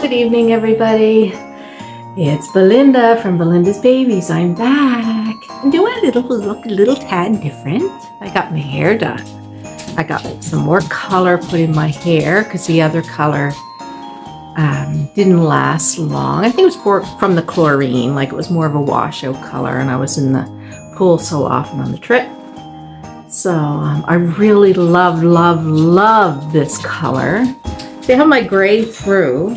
Good evening, everybody. It's Belinda from Belinda's Babies. I'm back. I'm doing a little tad different. I got my hair done. I got some more color put in my hair because the other color didn't last long. I think it was from the chlorine, like it was more of a washout color, and I was in the pool so often on the trip. So I really love this color. See how my gray through?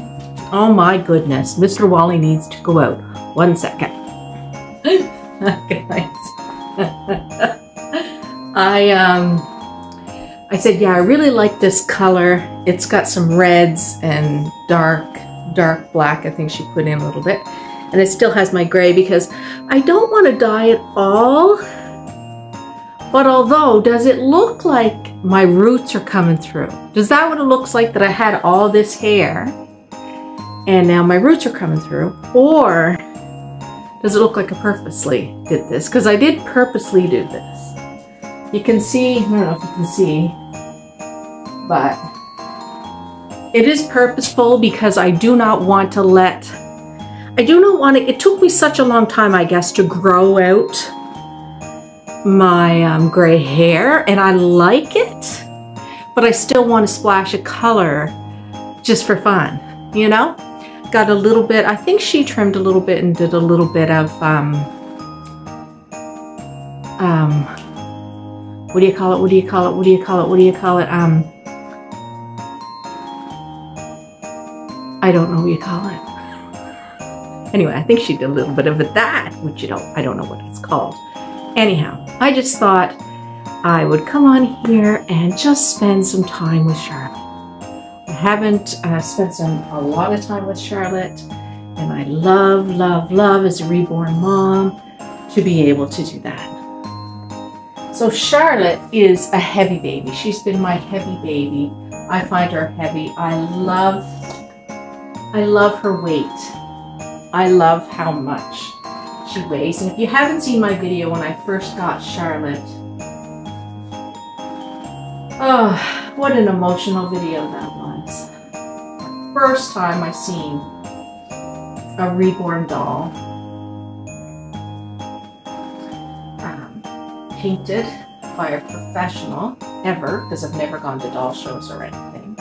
Oh my goodness, Mr. Wally needs to go out. 1 second. Guys. I said, yeah, I really like this color. It's got some reds and dark black, I think she put in a little bit. And it still has my gray because I don't want to dye it all. But although, does it look like my roots are coming through? Does that what it looks like, that I had all this hair? And now my roots are coming through, or does it look like I purposely did this? Because I did purposely do this. You can see, I don't know if you can see, but it is purposeful because I do not want to let, it took me such a long time, I guess, to grow out my gray hair, and I like it, but I still want to splash a color just for fun, you know? Got a little bit, I think she trimmed a little bit and did a little bit of I don't know what you call it. Anyway, I think she did a little bit of that, which I don't know what it's called. Anyhow, I just thought I would come on here and just spend some time with Charlotte. I haven't spent a lot of time with Charlotte, and I love as a reborn mom to be able to do that. So Charlotte is a heavy baby. She's been my heavy baby. I find her heavy. I love her weight. I love how much she weighs. And if you haven't seen my video when I first got Charlotte, oh, what an emotional video that was. First time I seen a reborn doll painted by a professional ever, because I've never gone to doll shows or anything,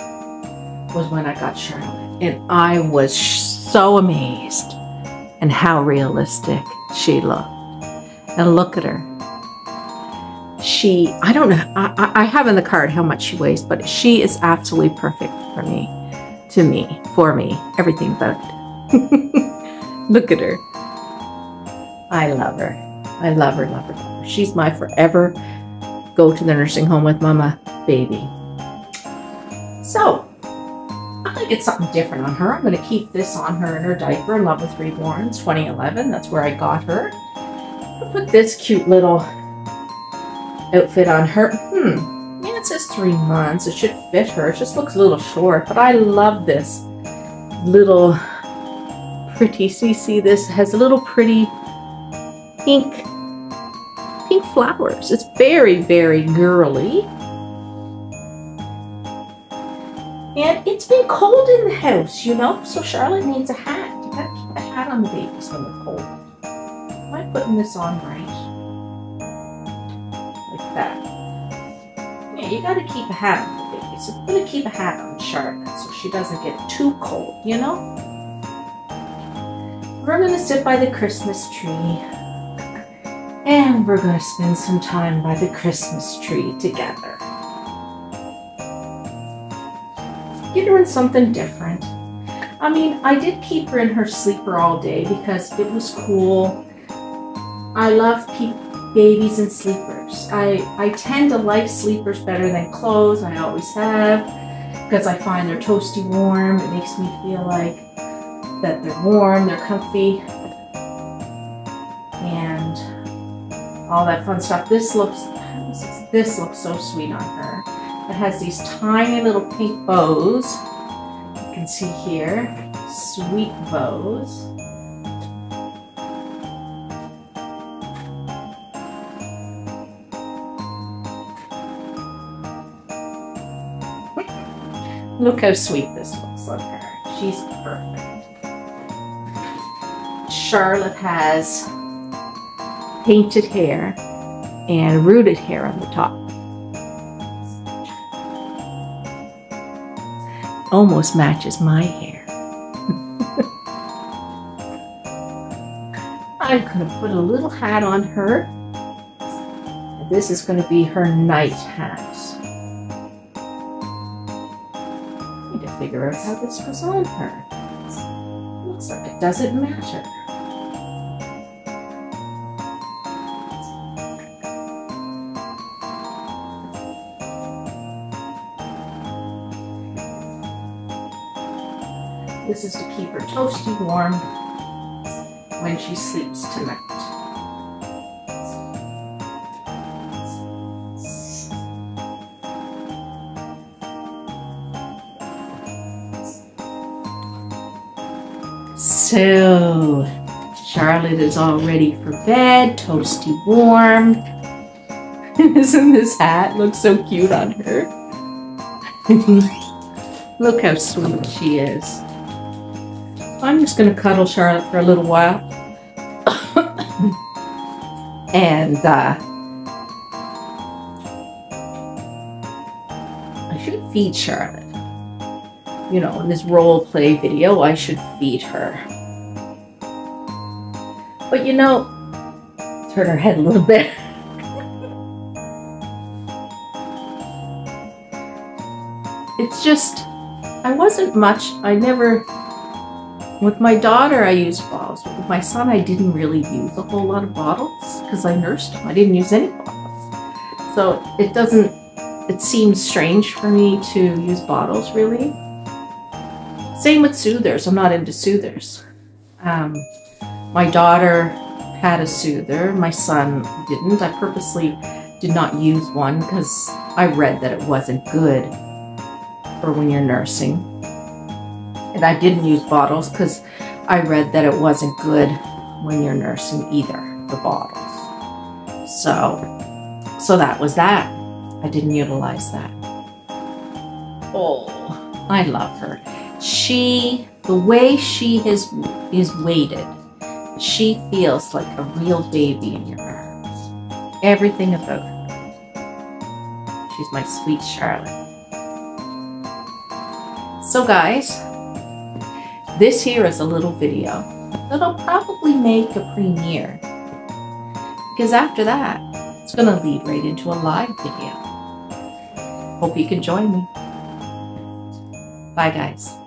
was when I got Charlotte, and I was so amazed and how realistic she looked. And look at her. She, I don't know, I have in the card how much she weighs, but she is absolutely perfect for me. To me, for me, everything about it. Look at her. I love her. I love her, love her, love her. She's my forever go to the nursing home with mama baby. So, I'm gonna get something different on her. I'm gonna keep this on her in her diaper, Love with Reborns 2011. That's where I got her. I'll put this cute little outfit on her. Yeah, it says 3 months. It should fit her. It just looks a little short, but I love this little pretty. See, this has a little pretty pink flowers. It's very girly. And it's been cold in the house, you know, so Charlotte needs a hat. You gotta keep a hat on the babies when they're cold. Am I putting this on right? Like that. You gotta keep a hat on the baby. So I'm gonna keep a hat on Charlotte so she doesn't get too cold, you know? We're gonna sit by the Christmas tree, and we're gonna spend some time by the Christmas tree together. Get her in something different. I mean, I did keep her in her sleeper all day because it was cool. I love babies in sleepers. I tend to like sleepers better than clothes. I always have, because I find they're toasty warm. It makes me feel like that they're warm, they're comfy, and all that fun stuff. This looks so sweet on her. It has these tiny little pink bows. You can see here, sweet bows. Look how sweet this looks on her. She's perfect. Charlotte has painted hair and rooted hair on the top. Almost matches my hair. I'm gonna put a little hat on her. This is gonna be her night hat. I need to figure out how this goes on her. Looks like it doesn't matter. This is to keep her toasty warm when she sleeps tonight. So, Charlotte is all ready for bed, toasty warm. Isn't this hat look so cute on her? Look how sweet she is. I'm just going to cuddle Charlotte for a little while and I should feed Charlotte. You know, in this role play video, I should feed her. But you know, turn her head a little bit. It's just, I wasn't much, I never... With my daughter, I used bottles, but with my son, I didn't really use a whole lot of bottles because I nursed him. I didn't use any bottles. So it doesn't, it seems strange for me to use bottles, really. Same with soothers. I'm not into soothers. My daughter had a soother. My son didn't. I purposely did not use one because I read that it wasn't good for when you're nursing. And I didn't use bottles because I read that it wasn't good when you're nursing either, the bottles. So that was that. I didn't utilize that. Oh, I love her. She, the way she is weighted, she feels like a real baby in your arms. Everything about her. She's my sweet Charlotte. So guys, this here is a little video that I'll probably make a premiere, because after that, it's going to lead right into a live video. Hope you can join me. Bye guys.